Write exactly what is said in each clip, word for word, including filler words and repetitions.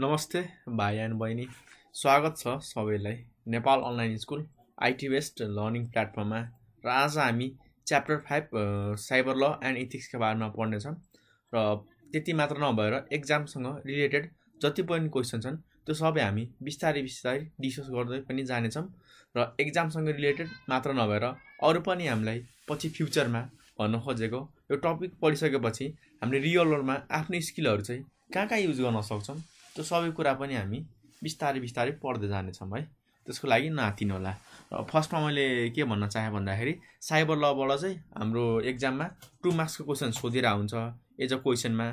नमस्ते भाइ एन्ड बहिनी, स्वागत छ सबैलाई Nepal online school IT based learning प्लेटफर्ममा। र आज हामी chapter five cyber law and इथिक्सको बारेमा पढ्ने छौं। र त्यति मात्र नभएर एक्जामसँग रिलेटेड जति पनि क्वेसन छन् त्यो सबै हामी बिस्तारै बिस्तारै डिस्कस गर्दै पनि जानेछौँ। र एक्जामसँग रिलेटेड मात्र नभएर अरू पनि हामीलाई पछि फ्युचरमा भन्न खोजेको यो टपिक पढिसकेपछि हामीले रियल वर्ल्डमा आफ्नो स्किलहरू चाहिँ कहाँ कहाँ युज गर्न सक्छौँ त्यो सबै कुरा पनि हामी बिस्तारै बिस्तारै पढ्दै जानेछौँ है। त्यसको लागि नआतिनु होला। र फर्स्टमा मैले के भन्न चाहे भन्दाखेरि साइबर लबाट चाहिँ हाम्रो एक्जाममा टू मार्क्सको क्वेसन सोधेर हुन्छ एज अ क्वेसनमा।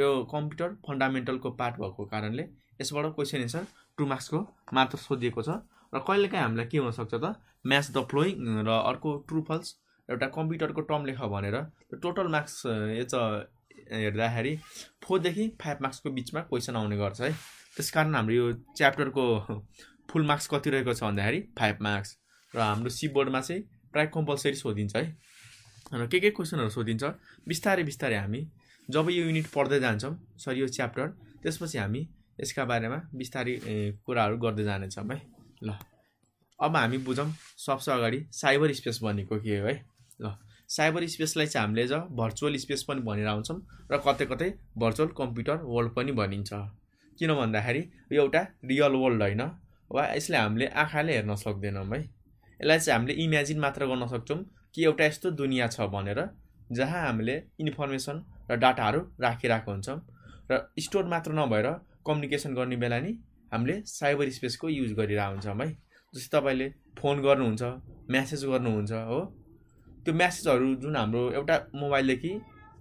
यो कम्प्युटर फन्डामेन्टलको पार्ट भएको कारणले यसबाट क्वेसन एन्सर टू मार्क्सको मात्र सोधिएको छ। र कहिलेकाहीँ हामीलाई के हुनसक्छ त म्याच द फ्लोइङ र अर्को ट्रू फल्स एउटा कम्प्युटरको टर्म लेख भनेर टोटल मार्क्स एज अ हेर्दाखेरि फोर देखि फाइभ मार्क्सको बिचमा क्वेसन आउने गर्छ है। त्यसकारण हाम्रो यो च्याप्टरको फुल मार्क्स कति रहेको छ भन्दाखेरि फाइभ मार्क्स। र हाम्रो सी बोर्डमा चाहिँ प्राय कम्पलसरी सोधिन्छ है। र के के क्वेसनहरू सोधिन्छ बिस्तारै बिस्तारै हामी जब यो युनिट पढ्दै जान्छौँ सरी यो च्याप्टर, त्यसपछि हामी यसका बारेमा बिस्तारै कुराहरू गर्दै जानेछौँ है। ल अब हामी बुझौँ सबसे अगाडि साइबर स्पेस भनेको के हो है। ल साइबर स्पेसलाई चाहिँ हामीले ज भर्चुअल स्पेस पनि भनेर आउँछौँ र कतै कतै भर्चुअल कम्प्युटर वर्ल्ड पनि भनिन्छ। किन भन्दाखेरि यो एउटा रियल वर्ल्ड होइन वा यसलाई हामीले आँखाले हेर्न सक्दैनौँ है। यसलाई चाहिँ हामीले इमेजिन मात्र गर्न सक्छौँ कि एउटा यस्तो दुनियाँ छ भनेर, जहाँ हामीले इन्फर्मेसन र डाटाहरू राखिरहेको हुन्छौँ र स्टोर मात्र नभएर कम्युनिकेसन गर्ने बेला नि हामीले साइबर स्पेसको युज गरिरहेको हुन्छौँ है। जस्तै तपाईँले फोन गर्नुहुन्छ, म्यासेज गर्नुहुन्छ हो, त्यो म्यासेजहरू जुन हाम्रो एउटा मोबाइलदेखि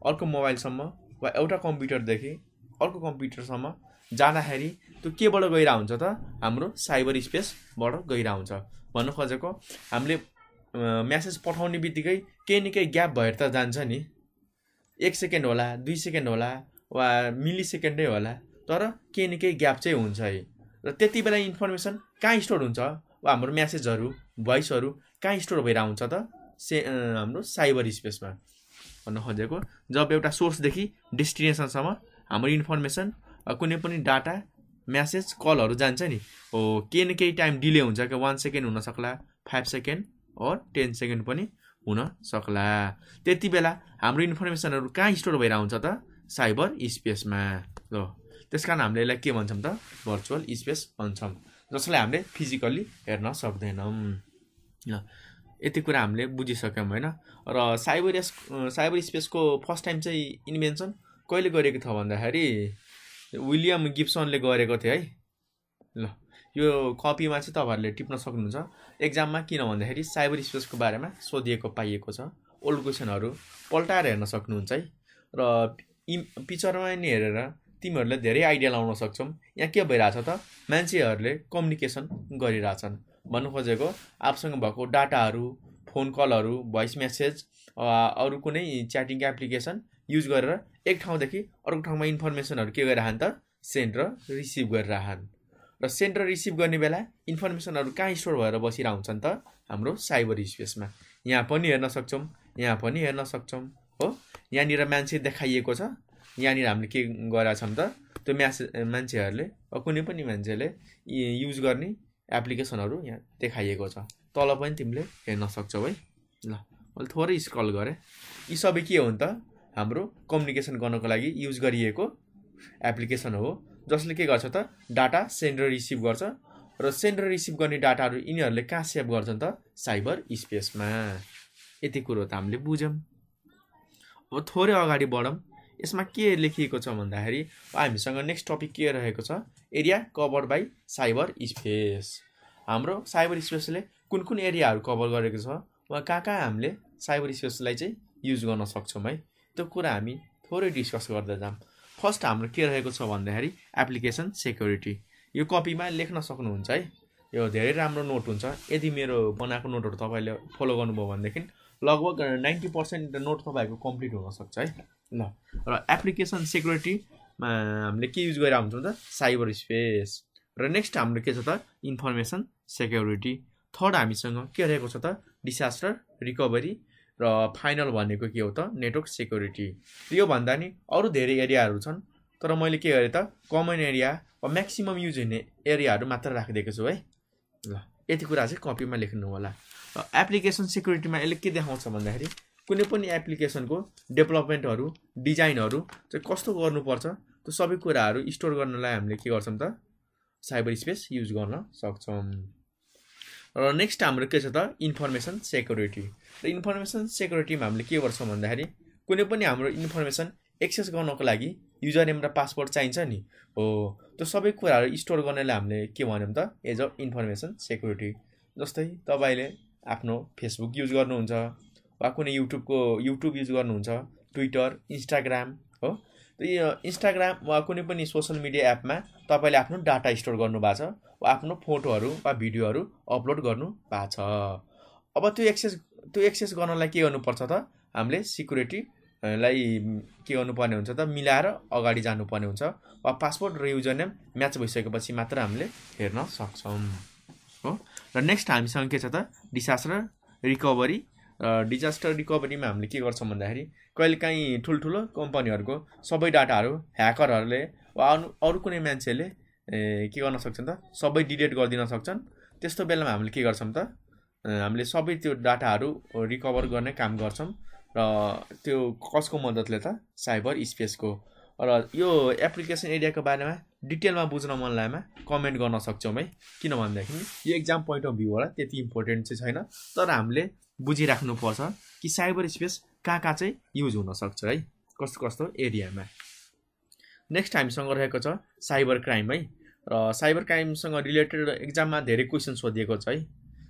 अर्को मोबाइलसम्म वा एउटा कम्प्युटरदेखि अर्को कम्प्युटरसम्म जाँदाखेरि त्यो केबाट गइरहेको हुन्छ त हाम्रो साइबर स्पेसबाट गइरहेको हुन्छ। भन्नु खोजेको हामीले म्यासेज पठाउने बित्तिकै केही न केही ग्याप भएर त जान्छ नि, एक सेकेन्ड होला, दुई सेकेन्ड होला वा मिली सेकेन्डै होला, तर केही न केही ग्याप चाहिँ हुन्छ है। र त्यति बेला इन्फर्मेसन कहाँ स्टोर हुन्छ वा हाम्रो म्यासेजहरू भोइसहरू कहाँ स्टोर भएर आउँछ त से हाम्रो साइबर स्पेसमा। भन्न खोजेको जब एउटा सोर्सदेखि डेस्टिनेसनसम्म हाम्रो इन्फर्मेसन कुनै पनि डाटा म्यासेज कलहरू जान्छ नि, हो केही न केही टाइम डिले हुन्छ कि वान सेकेन्ड हुनसक्ला, five second or ten second पनि हुनसक्ला। त्यति बेला हाम्रो इन्फर्मेसनहरू कहाँ स्टोर भएर आउँछ त साइबर स्पेसमा। हो त्यसकारण हामीले यसलाई के भन्छौँ त भर्चुअल स्पेस भन्छौँ, जसलाई हामीले फिजिकल्ली हेर्न सक्दैनौँ। ल यति कुरा हामीले बुझिसक्यौँ होइन। र साइबर साइबर स्पेसको फर्स्ट टाइम चाहिँ इन्भेन्सन कहिले गरेको थियो भन्दाखेरि विलियम गिब्सनले गरेको थियो है। ल यो कपीमा चाहिँ तपाईँहरूले टिप्न सक्नुहुन्छ एक्जाममा, किन भन्दाखेरि साइबर स्पेसको बारेमा सोधिएको पाइएको छ। ओल्ड क्वेसनहरू पल्टाएर हेर्न सक्नुहुन्छ है। र पिक्चरमा नि हेरेर तिमीहरूले धेरै आइडिया लाउन सक्छौँ यहाँ के भइरहेछ त मान्छेहरूले कम्युनिकेसन गरिरहेछन्। भन्नु खोजेको आफूसँग भएको डाटाहरू फोन कलहरू भोइस म्यासेज अरू कुनै च्याटिङ एप्लिकेसन युज गरेर एक ठाउँदेखि अर्को ठाउँमा इन्फर्मेसनहरू के गरिरहन् त सेन्ड र रिसिभ गरिरहन्। र सेन्ड र रिसिभ गर्ने बेला इन्फर्मेसनहरू कहाँ स्टोर भएर बसिरहेको हुन्छन् त हाम्रो साइबर स्पेसमा। यहाँ पनि हेर्न सक्छौँ, यहाँ पनि हेर्न सक्छौँ हो। यहाँनिर मान्छे देखाइएको छ, यहाँनिर हामीले के गरेछौँ त त्यो म्यासेज मान्छेहरूले कुनै पनि मान्छेले युज गर्ने एप्लिकेसनहरू यहाँ देखाइएको छ। तल पनि तिमीले हेर्न सक्छौ है। ल मैले थोरै स्क्रल गरेँ। यी सबै के हुन् त हाम्रो कम्युनिकेसन गर्नको लागि युज गरिएको एप्लिकेसन हो, जसले के गर्छ त डाटा सेन्ड र रिसिभ गर्छ र सेन्ड र रिसिभ गर्ने डाटाहरू यिनीहरूले कहाँ सेभ गर्छन् त साइबर स्पेसमा। यति कुरो त हामीले बुझ्यौँ। अब थोरै अगाडि बढौँ। यसमा के लेखिएको छ भन्दाखेरि हामीसँग नेक्स्ट टपिक के रहेको छ area cover by cyber space. हाम्रो साइबर स्पेसले कुन कुन एरियाहरू कभर गरेको छ वा कहाँ कहाँ हामीले साइबर स्पेसलाई चाहिँ युज गर्न सक्छौँ है, त्यो कुरा हामी थोरै डिस्कस गर्दै जाऊँ। फर्स्ट हाम्रो के रहेको छ भन्दाखेरि एप्लिकेसन सेक्युरिटी। यो कपीमा लेख्न सक्नुहुन्छ है, यो धेरै राम्रो नोट हुन्छ। यदि मेरो बनाएको नोटहरू तपाईँले फलो गर्नुभयो भनेदेखि लगभग नाइन्टी पर्सेन्ट नोट तपाईँको कम्प्लिट हुनसक्छ है। ल र एप्लिकेसन सेक्युरिटीमा हामीले के युज गरेर हुन्छौँ त साइबर स्पेस। र नेक्स्ट हाम्रो के छ त इन्फर्मेसन सेक्युरिटी। थर्ड हामीसँग के रहेको छ त डिजास्टर रिकभरी। र फाइनल भनेको के हो त नेटवर्क सेक्युरिटी। यो भन्दा नि अरू धेरै एरियाहरू छन् तर मैले के गरे त कमन एरिया वा मैक्सिमम यूज हुने एरियाहरु मात्र राखिदिएको छु है। ल यति कुरा चाहिँ कपीमा लेख्नु होला। एप्लिकेसन सिक्युरिटीमा यसले के देखाउँछ भन्दाखेरि कुनै पनि एप्लिकेसनको डेभलपमेन्टहरु डिजाइनहरु चाहिँ कस्तो गर्नुपर्छ त्यो सबै कुराहरु स्टोर गर्नलाई हामीले के गर्छौं त साइबर स्पेस युज गर्न सक्छौं। र नेक्स्ट हाम्रो के छ त इन्फर्मेसन सेक्युरिटी। र इन्फर्मेसन सेक्युरिटीमा हामीले के गर्छौं भन्दाखेरि कुनै पनि हाम्रो इन्फर्मेसन एक्सेस गर्नको लागि युजर नेम र पासवर्ड चाहिन्छ नि हो, त्यो सबै कुराहरु स्टोर गर्नलाई हामीले के भन्यौं त एज अ इन्फर्मेसन सेक्युरिटी। जस्तै तपाईले आफ्नो फेसबुक युज गर्नुहुन्छ वा कुनै युट्युबको युट्युब युज गर्नुहुन्छ, ट्विटर, इन्स्टाग्राम हो, त्यो इन्स्टाग्राम वा कुनै पनि सोशल मिडिया एपमा तपाईले आफ्नो डाटा स्टोर गर्नुभएको छ वा आफ्नो फोटोहरु वा भिडियोहरु अपलोड गर्नुभएको छ। अब त्यो एक्सेस त्यो एक्सेस गर्नलाई के गर्नुपर्छ त हामीले सिक्युरिटी लाई के गर्नुपर्ने हुन्छ त मिलाएर अगाडि जानुपर्ने हुन्छ वा पासवर्ड र युजर नेम म्याच भइसकेपछि मात्र हामीले हेर्न सक्छौं हो। र नेक्स्ट हामीसँग के छ त डिजास्टर रिकभरी। डिजास्टर रिकभरीमा हामीले के गर्छौं भन्दाखेरि कहिलेकाहीँ ठुलठुलो कम्पनीहरुको सबै डाटाहरु ह्याकरहरुले वा अरु कुनै मान्छेले के गर्न सक्छन् त सबै डिलिट गर्दिन सक्छन्। त्यस्तो बेलामा हामीले के गर्छौं त हामीले सबै त्यो डाटाहरु रिकभर गर्ने काम गर्छौं र त्यो कसको मद्दतले त साइबर स्पेसको। र यो एप्लिकेसन एरियाको बारेमा डिटेलमा बुझ्न मन लाग्यो कमेन्ट गर्न सक्छौं है, किन भन्दाखेरि यो एक्जाम पोइन्ट अफ भ्यू होला त्यति इम्पोर्टेन्ट चाहिँ छैन, तर हामीले बुझिराख्नु पर्छ कि साइबर स्पेस कहाँ कहाँ चाहिँ युज हुन सक्छ है, कस्तो कस्तो एरियामा। नेक्स्ट हामीसँग रहेको छ साइबर क्राइम है। र साइबर क्राइमसँग रिलेटेड एक्जाममा धेरै क्वेसन सोधिएको छ है,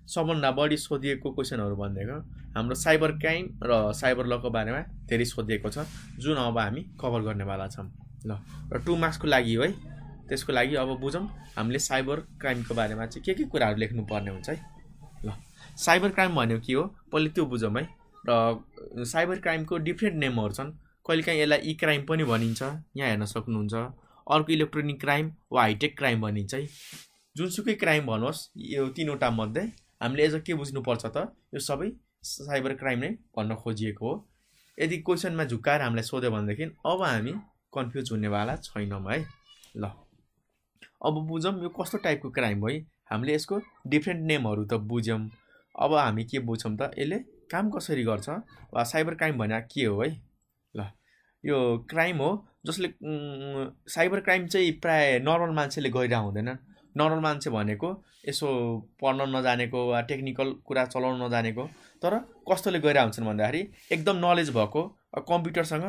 सबभन्दा बढी सोधिएको क्वेसनहरु भनेको हाम्रो साइबर क्राइम र साइबर लको बारेमा धेरै सोधिएको छ जुन अब हामी कभर गर्नेवाला छौं। ल र टु मार्क्सको लागि है, त्यसको लागि अब बुझौं हामीले साइबर क्राइमको बारेमा चाहिँ के के कुराहरु लेख्नु पर्ने हुन्छ है। ल साइबर क्राइम भनेको के हो पहिले त्यो बुझौं है। र साइबर क्राइमको डिफ्रेन्ट नेमहरु छन्, कहिलेकाहीँ यसलाई ई क्राइम पनि भनिन्छ, यहाँ हेर्न सक्नुहुन्छ, अर्को इलेक्ट्रोनिक क्राइम वा हाइटेक क्राइम भनिन्छ है। जुनसुकै क्राइम भन्नुहोस् यो तीनवटा मध्ये हामीले एज के बुझ्नुपर्छ त यो सबै साइबर क्राइम नै भन्न खोजिएको हो। यदि क्वेसनमा झुकाएर हामीलाई सोध्यो भनेदेखि अब हामी कन्फ्युज हुनेवाला छैनौँ है। ल अब बुझौँ यो कस्तो टाइपको क्राइम हो है, हामीले यसको डिफ्रेन्ट नेमहरु त बुझ्यौँ, अब हामी के बुझ्छौँ त यसले काम कसरी गर्छ वा साइबर क्राइम भने के हो है। ल यो क्राइम हो जसले साइबर क्राइम चाहिँ प्राय नर्मल मान्छेले गरिरहेको हुँदैन। नर्मल मान्छे भनेको यसो पढ्न नजानेको वा टेक्निकल कुरा चलाउन नजानेको, तर कस्तोले गरिरहेको हुन्छन् भन्दाखेरि एकदम नलेज भएको कम्प्युटरसँग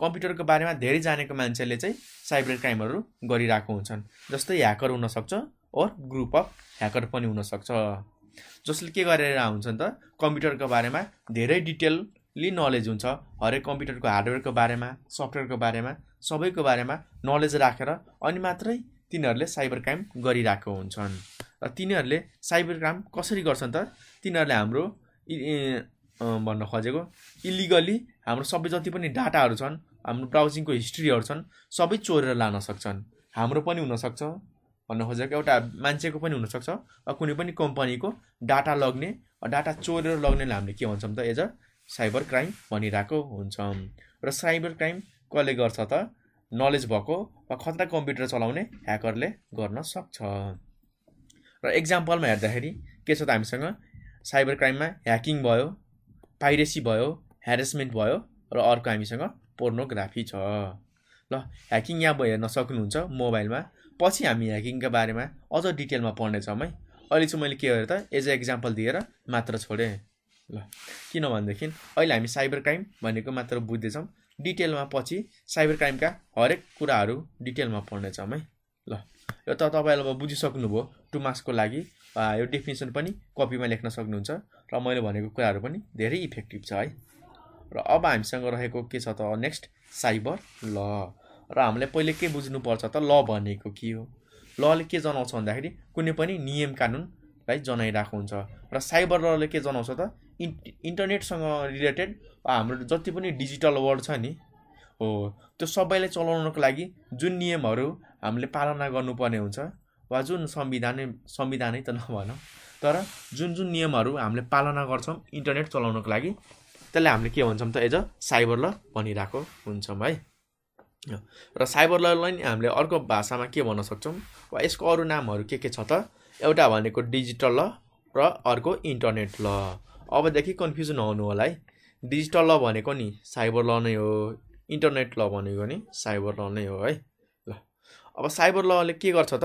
कम्प्युटरको बारेमा धेरै जानेको मान्छेले चाहिँ साइबर क्राइमहरु गरिरहेको हुन्छन्। जस्तै ह्याकर हुन सक्छ और ग्रुप अफ ह्याकर पनि हुन सक्छ जसले के गरेर हुन्छन् त कम्प्युटरको बारेमा धेरै डिटेलली नलेज हुन्छ, हरेक कम्प्युटरको हार्डवेयरको बारेमा सफ्टवेयरको बारेमा सबैको बारेमा नलेज राखेर अनि मात्रै तिनीहरुले साइबर क्राइम गरिरहेको हुन्छन्। र तिनीहरुले साइबर क्राइम कसरी गर्छन् त तिनीहरुले हाम्रो भन्न खोजेको इलिगली हाम्रो सबै जति पनि डाटाहरु छन्, हाम्रो ब्राउजिङको हिस्ट्रीहरु छन् सबै चोरेर लान सक्छन्। हाम्रो पनि हुन सक्छ भन्न खोजेको एउटा मान्छेको पनि हुन सक्छ वा कुनै पनि कम्पनीको डाटा लग्ने डाटा चोरेर लग्नेलाई हामीले के भन्छौँ त एज अ साइबर क्राइम भनिरहेको हुन्छौँ। र साइबर क्राइम कसले गर्छ त नलेज भएको वा खतरा कम्प्युटर चलाउने ह्याकरले गर्न सक्छ। र एक्जाम्पलमा हेर्दाखेरि के छ त हामीसँग साइबर क्राइममा ह्याकिङ भयो, पाइरेसी भयो, ह्यारेसमेन्ट भयो र अर्को हामीसँग पोर्नोग्राफी छ। ल ह्याकिङ यहाँ हेर्न सक्नुहुन्छ मोबाइलमा, पछि हामी ह्याकिङको बारेमा अझ डिटेलमा पढ्नेछौँ है। अहिले चाहिँ मैले के गरेँ त एज एक्जाम्पल दिएर मात्र छोडेँ। ल किन भनेदेखि अहिले हामी साइबर क्राइम भनेको मात्र बुझ्दैछौँ, डिटेलमा पछि साइबर क्राइमका हरेक कुराहरू डिटेलमा पढ्नेछौँ है। ल यो त तपाईँले अब बुझिसक्नुभयो टु मार्क्सको लागि, यो डेफिनेसन पनि कपीमा लेख्न सक्नुहुन्छ र मैले भनेको कुराहरू पनि धेरै इफेक्टिभ छ है। र अब हामीसँग रहेको के छ त नेक्स्ट साइबर ल। र हामीले पहिले के बुझ्नुपर्छ त ल भनेको के हो, लले के जनाउँछ भन्दाखेरि कुनै पनि नियम कानुनलाई जनाइरहेको हुन्छ। र साइबर लले के जनाउँछ त इन्टरनेटसँग रिलेटेड हाम्रो जति पनि डिजिटल वर्ल्ड छ नि हो त्यो सबैलाई चलाउनको लागि जुन नियमहरू हामीले पालना गर्नुपर्ने हुन्छ वा जुन संविधानै संविधानै त नभनौँ तर जुन जुन नियमहरू हामीले पालना गर्छौँ इन्टरनेट चलाउनको लागि त्यसलाई हामीले के भन्छौँ त एज अ साइबर ल भनिरहेको हुन्छौँ है। र साइबरलाई नि हामीले अर्को भाषामा के भन्न सक्छौं वा यसको अरु नामहरु के के छ त? एउटा भनेको डिजिटल ल र अर्को इन्टरनेट ल। अब देखि कन्फ्युजन नहुनु होला है। डिजिटल ल भनेको नि साइबर ल नै हो, इन्टरनेट ल भनेको नि साइबर ल नै हो है। ल अब साइबर लले के गर्छ त?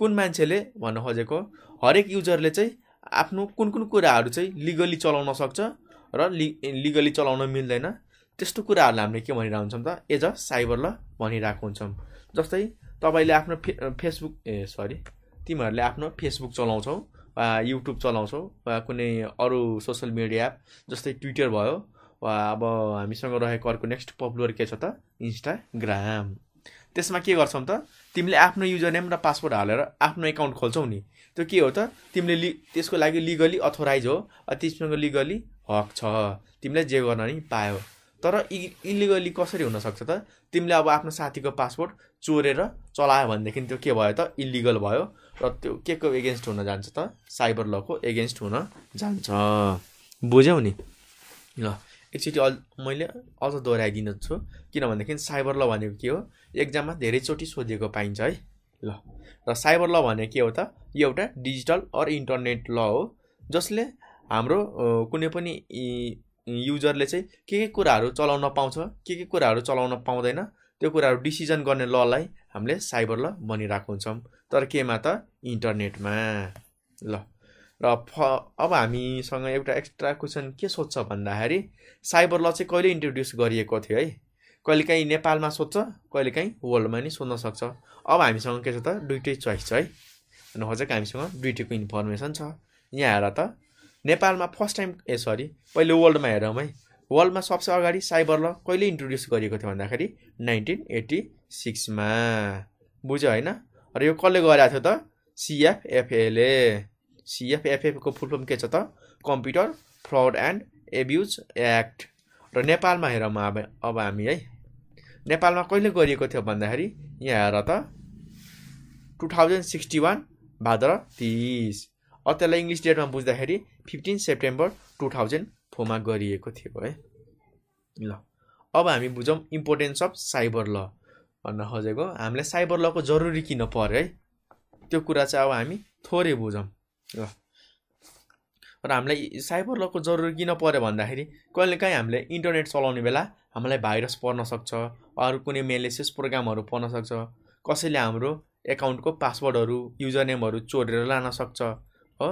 कुन मान्छेले भन्न खोजेको हरेक युजरले चाहिँ आफ्नो कुन कुन कुराहरु चाहिँ लिगली चलाउन सक्छ र लिगली चलाउन मिल्दैन त्यस्तो कुराहरुलाई हामीले के भनिराउँछौं त? एज अ साइबर ल भनिराखौ हुन्छौं। जस्तै तपाईले आफ्नो फेसबुक ए सरी तिमीहरुले आफ्नो फेसबुक चलाउँछौ वा युट्युब चलाउँछौ वा कुनै अरु सोशल मिडिया एप जस्तै ट्विटर भयो वा अब हामीसँग रहेको अर्को नेक्स्ट पपुलर के छ त? इन्स्टाग्राम। त्यसमा के गर्छौ त? तिमीले आफ्नो युजर नेम र पासवर्ड हालेर आफ्नो एकाउन्ट खोल्छौ नि। त्यो के हो त? तिमीले लि त्यसको लागि लिगली अथोराइज हो, तिमीसँग लिगली हक छ, तिमीले जे गर्न नि पायो। तर इलिगली कसरी हुन सक्छ त? तिमीले अब आफ्नो साथीको पासवर्ड चोरेर चलायो भनेदेखि त्यो के भयो त? इलिगल भयो र त्यो के को एगेन्स्ट हुन जान्छ त? साइबर ल को एगेन्स्ट हुन जान्छ। बुझ्यौ नि? ल एकचोटी मैले अझ दोहोऱ्याइदिन छु किनभनेदेखि साइबर ल भनेको के हो एग्जाममा धेरै चोटी सोधेको पाइन्छ है। ल र साइबर ल भने के हो त? यो एउटा डिजिटल अर इन्टरनेट ल हो जसले हाम्रो कुनै पनि युजरले चाहिँ के के कुराहरु चलाउन पाउँछ, के के कुराहरु चलाउन पाउँदैन त्यो कुराहरु डिसिजन गर्ने ललाई हामीले साइबर ल भनिराखौ हुन्छौं। तर केमा त? इन्टरनेटमा। ल र अब हामीसँग एउटा एक्स्ट्रा क्वेशन के सोध्छ भन्दाखेरि साइबर ल चाहिँ कहिले इन्ट्रोड्युस गरिएको थियो है? कहिलेकाहीँ नेपालमा सोध्छ, कहिलेकाहीँ वर्ल्डमा नि सोध्न सक्छ। अब हामीसँग के छ त? दुईटै चोइस छ है। अनि हजुरको हामीसँग दुईटैको इन्फर्मेसन छ। यहाँ हेर त, नेपालमा फर्स्ट टाइम ए सरी पहिले वर्ल्डमा हेरौँ है। वर्ल्डमा सबसे अगाडि साइबर ल कहिले इन्ट्रोड्युस गरिएको थियो भन्दाखेरि नाइन्टीन एटी सिक्स मा। बुझ्यो हैन? र यो कसले गरेको थियो त? सीएफएफए ले। सीएफएफए को फुल फर्म के छ त? Computer fraud and abuse act. र नेपालमा हेरौँ अब अब हामी है, नेपालमा कहिले गरिएको थियो भन्दाखेरि यहाँ हेर त, टू थाउजन्ड सिक्सटी वान भाद्र तीस। अब त्यसलाई इंग्लिश डेटमा बुझ्दाखेरि fifteen September two thousand four मा गरिएको थियो है। ल अब हामी बुझौँ इम्पोर्टेन्स अफ साइबर ल। भन्न खोजेको हामीले साइबर ल को जरुरी किन पर्यो है त्यो कुरा चाहिँ अब हामी थोरै बुझौँ। ल र हामीलाई साइबर ल को जरुरी किन पर्यो भन्दाखेरि कहिलेकाहीँ हामीले इन्टरनेट चलाउने बेला हामीलाई भाइरस पर्न सक्छ, अरू कुनै मेलिसियस प्रोग्रामहरु पर्न सक्छ, कसैले हाम्रो एकाउन्टको पासवर्डहरु युजर नेमहरु चोरेर लान सक्छ। हो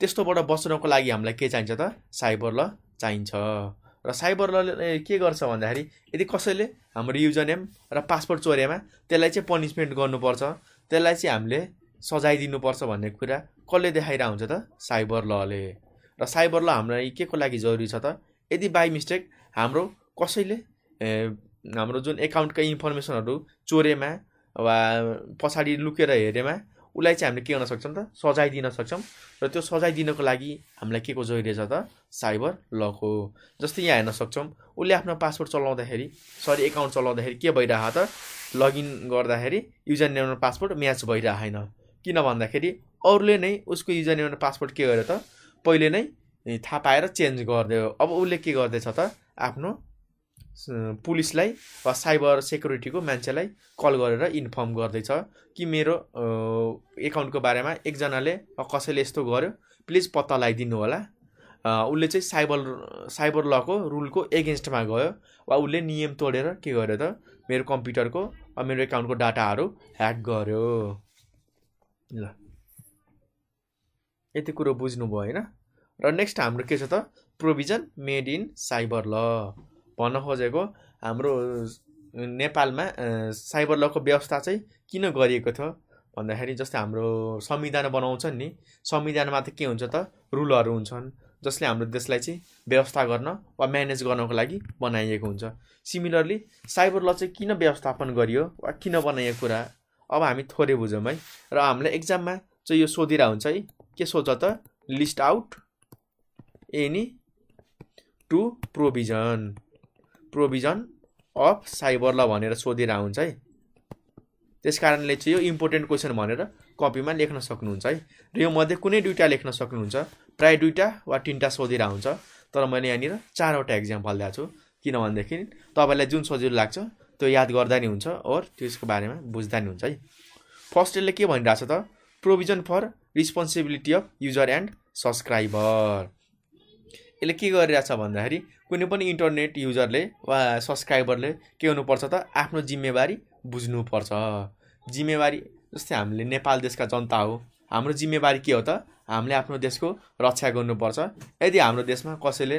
त्यस्तोबाट बच्नको लागि हामीलाई के चाहिन्छ त? साइबर ल चाहिन्छ। र साइबर लले के गर्छ भन्दाखेरि यदि कसैले हाम्रो युजर नेम र पासवर्ड चोरेमा त्यसलाई चाहिँ पनिशमेन्ट गर्नुपर्छ, त्यसलाई चाहिँ हामीले सजाय दिनुपर्छ भन्ने कुरा कसले देखाइरा हुन्छ त? साइबर लले। र साइबर ल हामीलाई के को लागि जरुरी छ त? यदि बाइ मिस्टेक हाम्रो कसैले हाम्रो जुन एकाउन्टका इन्फर्मेसनहरु चोरेमा वा पछाडी लुकेर हेरेमा उलाई चाहिँ हामीले के गर्न सक्छौं त? सजाय दिन सक्छौं। र त्यो सजाय दिनको लागि हामीलाई के को जरुरी छ त? साइबर ल को। जस्तै यहाँ हेर्न सक्छौं उले आफ्नो पासवर्ड चलाउँदाखेरि सरी एकाउन्ट चलाउँदाखेरि के भइराछ त? लगइन गर्दाखेरि युजर नेम र पासवर्ड म्याच भइराछैन। किन भन्दाखेरि अरूले नै उसको युजर नेम र पासवर्ड के गर्यो त? पहिले नै थाहा पाएर चेन्ज गरिदियो। अब उले के गर्दैछ त? आफ्नो पुलिसलाई वा साइबर सेक्युरिटीको मान्छेलाई कल गरेर इन्फर्म गर्दैछ कि मेरो एकाउन्टको बारेमा एकजनाले कसैले यस्तो गर्यो, प्लिज पत्ता लगाइदिनु होला। उले चाहिँ साइबर साइबर ल को रुलको एगेन्स्टमा गयो वा उले नियम तोडेर के गर्यो त? मेरो कम्प्युटरको मेरो एकाउन्टको डाटाहरु ह्याक गर्यो। ल यति कुरा बुझ्नु भयो हैन? र नेक्स्ट हाम्रो के छ त? प्रोभिजन मेड इन साइबर ल। भन्न खोजेको हाम्रो नेपालमा साइबर ल को व्यवस्था चाहिँ किन गरिएको थियो भन्दाखेरि जस्तै हाम्रो संविधान बनाउँछन् नि, संविधानमा त के हुन्छ त? रुलहरु हुन्छन् जसले हाम्रो देशलाई चाहिँ व्यवस्था गर्न वा म्यानेज गर्नको लागि बनाइएको हुन्छ। सिमिलरली साइबर ल चाहिँ किन व्यवस्थापन गरियो वा किन बनाइएको कुरा अब हामी थोरै बुझौँ है। र हामीले एक्जाममा चाहिँ यो सोधिरा हुन्छ है, के सोध्छ त? List out any two provision provision of cyber law भनेर सोधेर आउँछ है। त्यसकारणले चाहिँ यो इम्पोर्टेन्ट क्वेशन भनेर कपीमा लेख्न सक्नुहुन्छ है। र यो मध्ये कुनै दुईटा लेख्न सक्नुहुन्छ, प्राय दुईटा वा तीनटा सोधेर आउँछ। तर मैले यहाँ नि चारवटा एक्जाम्पल दिएको छु किनभनेदेखि तपाईलाई जुन सजिलो लाग्छ त्यो याद गर्दा नि हुन्छ और त्यसको बारेमा बुझ्दा नि हुन्छ है। फर्स्ट यसले के भनिरहेछ त provision for responsibility of user and subscriber. यसले के गरिरहेछ भन्दाखेरि कुनै पनि इन्टरनेट युजरले वा सब्सक्राइबरले के हुनुपर्छ त आफ्नो जिम्मेवारी बुझ्नुपर्छ। जिम्मेवारी जस्तै हामीले नेपाल देशका जनता हो, हाम्रो जिम्मेवारी के हो त हामीले आफ्नो देशको रक्षा गर्नुपर्छ। यदि हाम्रो देशमा कसैले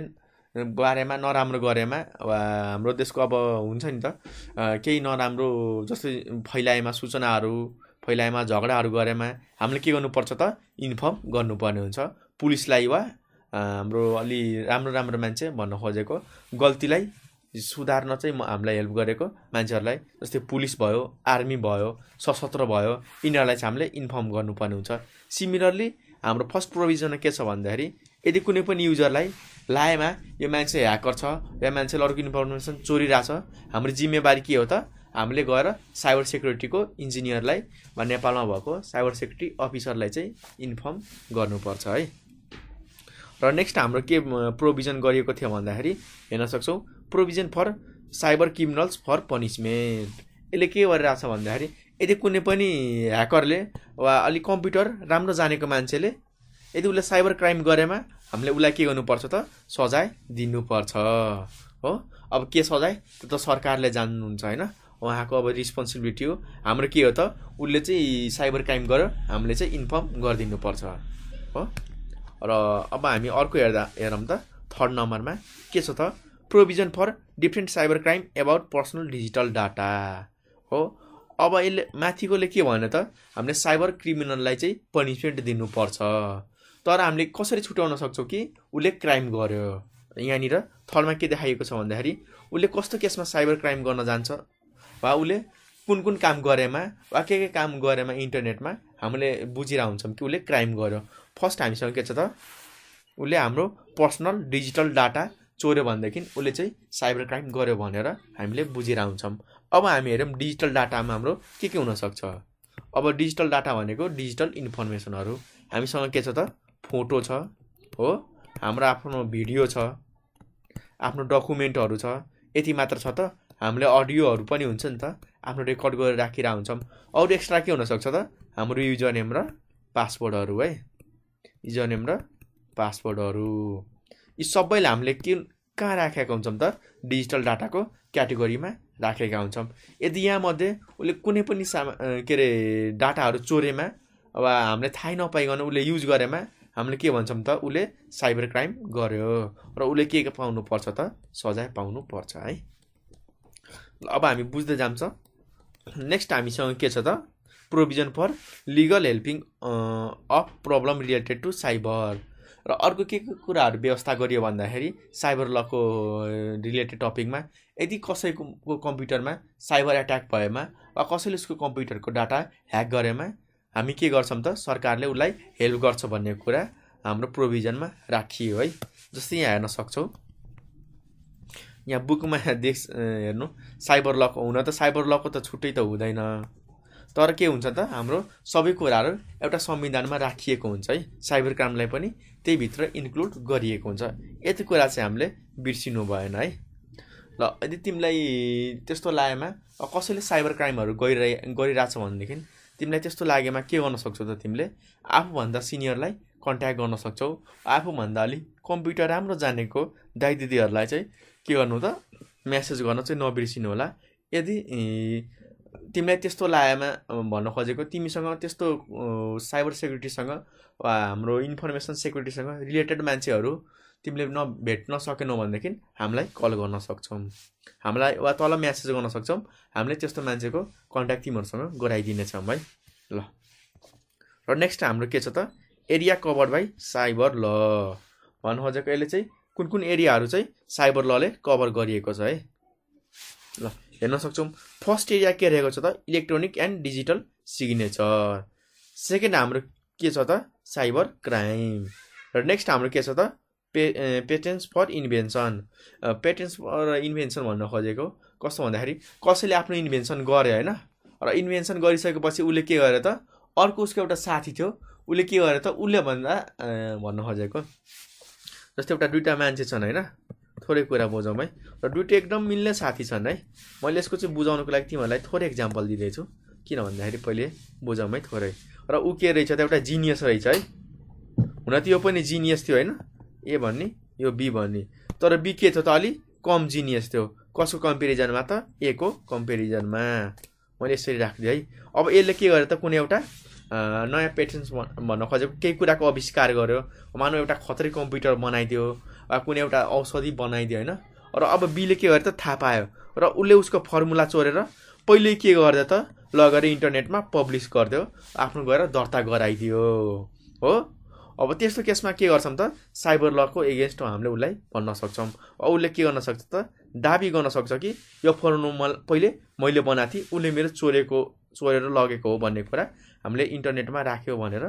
बारेमा नराम्रो गरेमा वा हाम्रो देशको अब हुन्छ नि त केही नराम्रो जस्तै फैलाएमा सूचनाहरू फैलाएमा झगडाहरू गरेमा हामीले के गर्नुपर्छ त इन्फर्म गर्नुपर्ने हुन्छ पुलिसलाई वा हाम्रो अलि राम्रो राम्रो मान्छे भन्न खोजेको गल्तीलाई सुधार्न चाहिँ म हामीलाई हेल्प गरेको मान्छेहरूलाई जस्तै पुलिस भयो, आर्मी भयो, सशस्त्र भयो, यिनीहरूलाई चाहिँ हामीले इन्फर्म गर्नुपर्ने हुन्छ। सिमिलरली हाम्रो फर्स्ट प्रोभिजन के छ भन्दाखेरि यदि कुनै पनि युजरलाई लाएमा यो मान्छे ह्याकर छ या मान्छेले अरूको इन्फर्मेसन चोरिरहेछ हाम्रो जिम्मेवारी के हो त हामीले गएर साइबर सेक्युरिटीको इन्जिनियरलाई वा नेपालमा भएको साइबर सेक्युरिटी अफिसरलाई चाहिँ इन्फर्म गर्नुपर्छ है। र नेक्स्ट हाम्रो के प्रोभिजन गरिएको थियो भन्दाखेरि हेर्न सक्छौँ provision for cyber criminals for punishment. यसले के गरिरहेछ भन्दाखेरि यदि कुनै पनि ह्याकरले वा अलि कम्प्युटर राम्रो जानेको मान्छेले यदि उसले साइबर क्राइम गरेमा हामीले उसलाई के गर्नुपर्छ त सजाय दिनुपर्छ हो। अब के सजाय त्यो त सरकारले जान्नुहुन्छ होइन, उहाँको अब रिस्पोन्सिबिलिटी हो। हाम्रो के हो त उसले चाहिँ साइबर क्राइम गर्यो हामीले चाहिँ इन्फर्म गरिदिनुपर्छ हो। र अब हामी अर्को हेर्दा हेरौँ त थर्ड नम्बरमा के छ त provision for different cyber crime about personal digital data हो। अब यसले माथिकोले के भन्यो त हामीले साइबर क्रिमिनललाई चाहिँ पनिसमेन्ट दिनुपर्छ तर हामीले कसरी छुट्याउन सक्छौँ कि उसले क्राइम गर्यो। यहाँनिर थर्डमा के देखाइएको छ भन्दाखेरि उसले कस्तो केसमा साइबर क्राइम गर्न जान्छ वा उसले कुन कुन काम गरेमा वा के के काम गरेमा इन्टरनेटमा हामीले बुझिरहेको हुन्छौँ कि उसले क्राइम गर्यो। फर्स्ट हामीसँग के छ त उसले हाम्रो पर्सनल डिजिटल डाटा चोर्यो भनेदेखि उसले चाहिँ साइबर क्राइम गर्यो भनेर हामीले बुझिरहेको हुन्छौँ। अब हामी हेरौँ डिजिटल डाटामा हाम्रो के के हुनसक्छ। अब डिजिटल डाटा भनेको डिजिटल इन्फर्मेसनहरू हामीसँग के छ त फोटो छ हो, हाम्रो आफ्नो भिडियो छ, आफ्नो डकुमेन्टहरू छ, यति मात्र छ त हामीले अडियोहरू पनि हुन्छ नि त आफ्नो रेकर्ड गरेर राखिरहेको हुन्छौँ। अरू एक्स्ट्रा के हुनसक्छ त हाम्रो युजर नेम र पासवर्डहरू है, युजर नेम र पासवर्डहरू। यी सबैले हामीले के कहाँ राखेका हुन्छौँ त डिजिटल डाटाको क्याटेगोरीमा राखेका हुन्छौँ। यदि यहाँमध्ये उसले कुनै पनि सामा के अरे डाटाहरू चोरेमा वा हामीले थाहै नपाइकन उसले युज गरेमा हामीले के भन्छौँ त उसले साइबर क्राइम गर्यो र उसले के पाउनुपर्छ त सजाय पाउनुपर्छ है। अब हामी बुझ्दै जान्छ। नेक्स्ट हामीसँग के छ त provision for legal helping of problem related to cyber. र अर्को के के कुराहरू व्यवस्था गरियो भन्दाखेरि साइबर लको रिलेटेड टपिकमा यदि कसैको कम्प्युटरमा साइबर एट्याक भएमा वा कसैले उसको कम्प्युटरको डाटा ह्याक गरेमा हामी के गर्छौँ त सरकारले उसलाई हेल्प गर्छ भन्ने कुरा हाम्रो प्रोभिजनमा राखियो है। जस्तै यहाँ हेर्न सक्छौँ यहाँ बुकमा देख हेर्नु साइबर लक हुन त साइबर लको त छुट्टै त हुँदैन तर के हुन्छ त हाम्रो सबै कुराहरू एउटा संविधानमा राखिएको हुन्छ है। साइबर क्राइमलाई पनि त्यही भित्र इन्क्लुड गरिएको हुन्छ, यति कुरा चाहिँ हामीले बिर्सिनु भएन है। ल यदि तिमीलाई त्यस्तो लागेमा कसैले साइबर क्राइमहरू गरिरहे गरिरहेछ भनेदेखि तिमीलाई त्यस्तो लागेमा के गर्न सक्छौ त तिमीले आफूभन्दा सिनियरलाई कन्ट्याक्ट गर्न सक्छौ, आफूभन्दा अलि कम्प्युटर राम्रो जानेको दाइ दिदीहरूलाई चाहिँ के गर्नु त म्यासेज गर्न चाहिँ नबिर्सिनु होला। यदि तिमीलाई त्यस्तो लागेमा भन्न खोजेको तिमीसँग त्यस्तो साइबर सेक्युरिटीसँग वा हाम्रो इन्फर्मेसन सेक्युरिटीसँग रिलेटेड मान्छेहरू तिमीले नभेट्न सकेनौ भनेदेखि हामीलाई कल गर्न सक्छौँ, हामीलाई वा तल म्यासेज गर्न सक्छौँ, हामीले त्यस्तो मान्छेको कन्ट्याक्ट तिमीहरूसँग गराइदिनेछौँ है। ल र नेक्स्ट हाम्रो के छ त एरिया कभर्ड बाई साइबर ल। भन्नु खोजेको यसले चाहिँ कुन कुन एरियाहरू चाहिँ साइबर लले कभर गरिएको छ है। ल हेर्न सक्छौँ फर्स्ट एरिया के रहेको छ त electronic and digital signature. Second हाम्रो के छ त साइबर क्राइम। र नेक्स्ट हाम्रो के छ त पे patents for invention. Patents for invention भन्न खोजेको कस्तो भन्दाखेरि कसैले आफ्नो इन्भेन्सन गर्यो होइन र इन्भेन्सन गरिसकेपछि उसले के गर्यो त अर्को उसको एउटा साथी थियो उसले के गर्यो त उसले भन्दा भन्न खोजेको जस्तै एउटा दुईवटा मान्छे छन् होइन थोड़े कुरा बुझाऊँ हाई र दुईटे एकदम मिलने साथी हाई मैं इसको बुझाने को तिमीलाई थोड़े एक्जाम्पल दिदैछु किन भन्दाखेरि पहिले बुझाऊँ हाई थोड़े र उ के रहेछ त एउटा जिनियस रहेछ हाई हुन त यो पनि जिनियस थियो हैन ए भन्ने यो बी भन्ने तर बी के थियो त अलि कम जिनियस थियो कसको कम्पेरिजनमा त ए को कम्पेरिजनमा मैले यसरी राख्दिए हाई। अब यसले के गर्यो त कुनै एउटा नयाँ पेटर्न्स भन्न खोजेको केही कुराको आविष्कार गर्यो मानौ एउटा खतरे कम्प्युटर बनाइदियो वा कुनै एउटा औषधि बनाइदियो हैन र अब बीले के गर्यो त थाहा पायो र उसले उसको फर्मुला चोरेर पहिले के गर्दा त लगेर इन्टरनेटमा पब्लिस गर्दियो आफ्नो गएर दर्ता गराइदियो हो। अब त्यस्तो केसमा के गर्छौं त साइबर लको एगेन्स्ट हामीले उसलाई भन्न सक्छौं अब उसले के गर्न सक्छ त दाबी गर्न सक्छ कि यो फर्मुला पहिले मैले बनाएको थिएँ उसले मेरो चोरेको चोरेर लगेको हो भन्ने कुरा हामीले इन्टरनेटमा राख्यो भनेर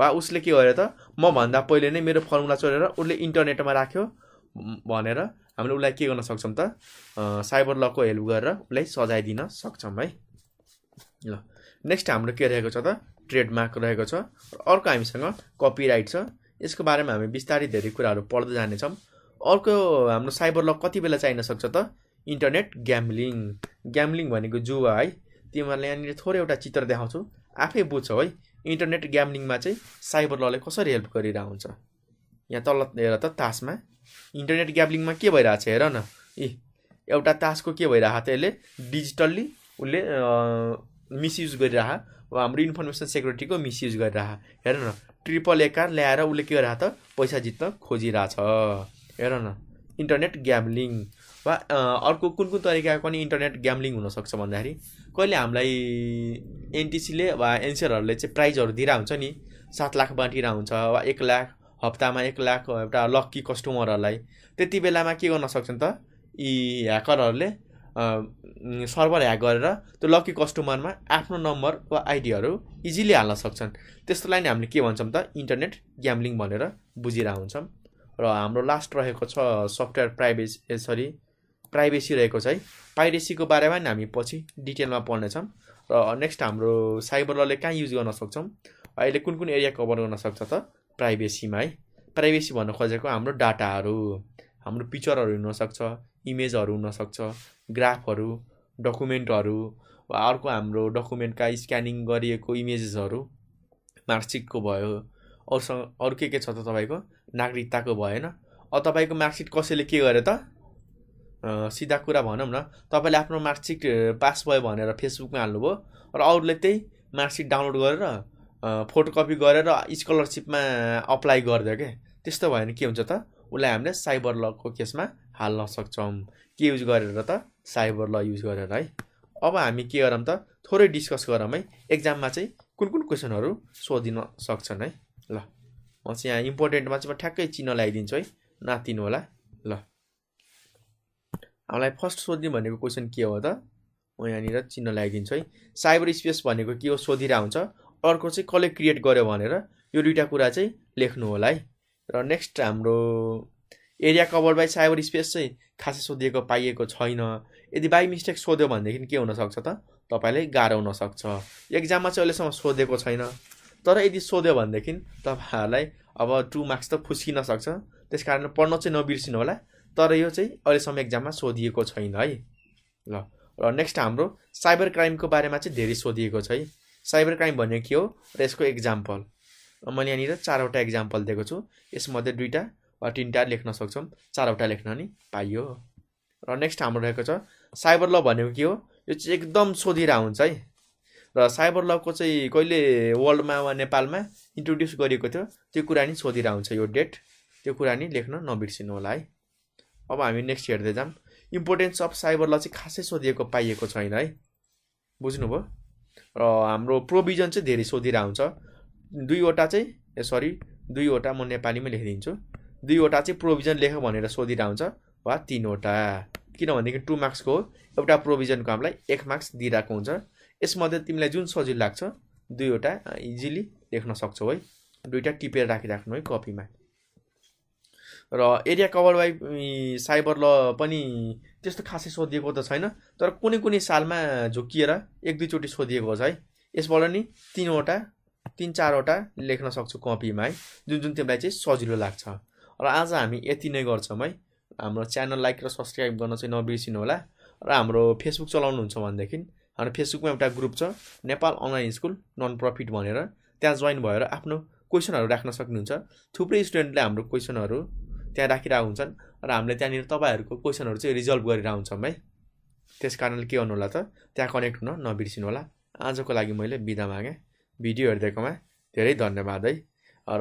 वा उसले के गर्यो त म भन्दा पहिले नै मेरो फर्मुला चोरेर उसले इन्टरनेटमा राख्यो भनेर हामीले उसलाई के गर्न सक्छौं त साइबर लको हेल्प गरेर उसलाई सजाय दिन सक्छौं है। ल नेक्स्ट हाम्रो के रहेको छ त ट्रेडमार्क रहेको छ अर्को हामीसँग कपिराइट छ यसको बारेमा हामी विस्तारै धेरै कुराहरू पढ्दै जाने छौं। अर्को हाम्रो साइबर लक कति बेला चाहिन सक्छ त इन्टरनेट ग्याम्ब्लिङ ग्याम्ब्लिङ भनेको जुवा है तिमीहरुले यहाँनिर थोरै एउटा चित्र देखाउँछु आफै बुझ्छौ है इन्टरनेट ग्याम्ब्लिङमा चाहिँ साइबर लले कसरी हेल्प गरिरहेको हुन्छ। यहाँ तल हेर त तासमा इन्टरनेट ग्याम्ब्लिङमा के भइरहेको छ हेर न ए एउटा तासको के भइरहेको थियो यसले डिजिटल्ली उसले मिसयुज गरिरहेको हाम्रो इन्फर्मेसन सेक्युरिटीको मिसयुज गरिरहेको हेर न ट्रिपल एकार ल्याएर उसले के गरिरहेको त पैसा जित्न खोजिरहेछ हेर न इन्टरनेट ग्याम्ब्लिङ वा अर्को कुन कुन तरिकाको पनि इन्टरनेट ग्याम्ब्लिङ हुनसक्छ भन्दाखेरि कहिले हामीलाई एनटिसीले वा एनसिआरहरूले चाहिँ प्राइजहरू दिइरहेको हुन्छ नि सात लाख बाँटिरहेको हुन्छ वा एक लाख हप्तामा एक लाख एउटा लक्की कस्टमरहरूलाई त्यति बेलामा के गर्न सक्छन् त यी ह्याकरहरूले सर्भर ह्याक गरेर त्यो लकी कस्टमरमा आफ्नो नम्बर वा आइडीहरू इजिली हाल्न सक्छन् त्यस्तोलाई नै हामीले के भन्छौँ त इन्टरनेट ग्याम्ब्लिङ भनेर बुझिरहेको हुन्छौँ। र हाम्रो लास्ट रहेको छ सफ्टवेयर प्राइभेसी सरी प्राइभेसी रहेको छ है पाइरेसीको बारेमा नि हामी पछि डिटेलमा पढ्नेछौँ र नेक्स्ट हाम्रो साइबर लले कहाँ युज गर्न सक्छौँ अहिले कुन कुन एरिया कभर गर्न सक्छ त प्राइभेसीमा है प्राइभेसी भन्न खोजेको हाम्रो डाटाहरू हाम्रो पिक्चरहरू हुनसक्छ इमेजहरू हुनसक्छ ग्राफहरू डकुमेन्टहरू वा अर्को हाम्रो डकुमेन्टका स्क्यानिङ गरिएको इमेजेसहरू मार्कसिटको भयो अरूसँग अरू के के छ त तपाईको नागरिकताको भएन अब तपाईको मार्कसिट कसैले के गर्यो त सिधा कुरा भनौँ न तपाईले आफ्नो मार्कसिट पास भयो भनेर फेसबुकमा हाल्नुभयो र अरूले त्यही मार्कसिट डाउनलोड गरेर फोटोकपी गरेर स्कलरसिपमा अप्लाई गरिदियो के त्यस्तो भयो भने के हुन्छ त उसलाई हामीले साइबर लको केसमा हाल्न सक्छौँ के युज गरेर त साइबर ल युज गरेर है। अब हामी के गरौँ त थोरै डिस्कस गरौँ है एक्जाममा चाहिँ कुन कुन क्वेसनहरू सोधिन सक्छन् है। ल म चाहिँ यहाँ इम्पोर्टेन्टमा चाहिँ म ठ्याक्कै चिन्ह लगाइदिन्छु है नातिनु होला। ल हामीलाई फर्स्ट सोध्ने भनेको क्वेसन के हो त म यहाँनिर चिन्ह लगाइदिन्छु है साइबर स्पेस भनेको के हो सोधिरहेको हुन्छ अर्को चाहिँ कसले क्रिएट गर्यो भनेर यो दुईवटा कुरा चाहिँ लेख्नु होला है। र नेक्स्ट हाम्रो area covered by cyber space चाहिँ खासै सोधिएको पाइएको छैन यदि बाई मिस्टेक सोध्यो भनेदेखि के हुनसक्छ त तपाईँलाई गाह्रो हुनसक्छ एक्जाममा चाहिँ अहिलेसम्म सोधेको छैन तर यदि सोध्यो भनेदेखि तपाईँहरूलाई अब टू मार्क्स त फुस्किन सक्छ त्यस कारण पढ्न चाहिँ नबिर्सिनु होला तर यो चाहिँ अहिलेसम्म एक्जाममा सोधिएको छैन है। ल र नेक्स्ट हाम्रो साइबर क्राइमको बारेमा चाहिँ धेरै सोधिएको छ है साइबर क्राइम भनेको के हो र यसको एक्जाम्पल मैले यहाँनिर चारवटा एक्जाम्पल दिएको छु यसमध्ये दुईवटा वा तीनटा लेख्न सक्छौँ चारवटा लेख्न नि पाइयो। र नेक्स्ट हाम्रो रहेको छ साइबर ल भनेको के हो यो चाहिँ एकदम सोधिरहेको हुन्छ है र साइबर लको चाहिँ कहिले वर्ल्डमा वा नेपालमा इन्ट्रोड्युस गरिएको थियो त्यो कुरा नि सोधिरहेको हुन्छ यो डेट त्यो कुरा नि लेख्न नबिर्सिनु होला है। अब हामी नेक्स्ट हेर्दै जाऊँ इम्पोर्टेन्स अफ साइबर ल चाहिँ खासै सोधिएको पाइएको छैन है बुझ्नुभयो। र हाम्रो प्रोभिजन चाहिँ धेरै सोधिरहेको हुन्छ दुईवटा चाहिँ सरी दुईवटा म नेपालीमै लेखिदिन्छु दुईवटा चाहिँ प्रोभिजन लेख भनेर सोधिरहेको हुन्छ वा तीनवटा किनभनेदेखि टू मार्क्सको हो एउटा प्रोभिजनको हामीलाई एक मार्क्स दिइरहेको हुन्छ यसमध्ये तिमीलाई जुन सजिलो लाग्छ दुईवटा इजिली लेख्न सक्छौ है दुईवटा टिपेर राखिराख्नु है कपीमा। र एरिया कभर बाई साइबर ल पनि त्यस्तो खासै सोधिएको त छैन तर कुनै कुनै सालमा झुकिएर एक दुईचोटि सोधिएको छ है यसबाट नि तिनवटा तीन चारवटा लेख्न सक्छु कपीमा है जुन जुन तिमीलाई चाहिँ सजिलो लाग्छ र आज हामी यति नै गर्छौँ है। हाम्रो च्यानल लाइक र सब्स्क्राइब गर्न चाहिँ नबिर्सिनु होला र हाम्रो फेसबुक चलाउनुहुन्छ भनेदेखि हाम्रो फेसबुकमा एउटा ग्रुप छ Nepal online school non profit भनेर त्यहाँ ज्वाइन भएर आफ्नो क्वेशनहरु राख्न सक्नुहुन्छ। थुप्रै स्टुडेन्टले हाम्रो क्वेशनहरु त्यहाँ राखिरहेका हुन्छन् र हामीले त्यहाँनिर तपाईहरुको क्वेशनहरु चाहिँ रिजल्भ गरिरहेका हुन्छौं है। त्यसकारणले के गर्नु होला त त्यहाँ कनेक्ट हुन नबिर्सिनु होला। आजको लागि मैले बिदा मागे। भिडियो हेर्दैकोमा धेरै धन्यवाद है।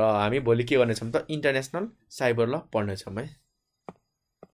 र हामी भोलि के गर्नेछौं त इन्टरनेशनल साइबर ल पढ्नेछौं है।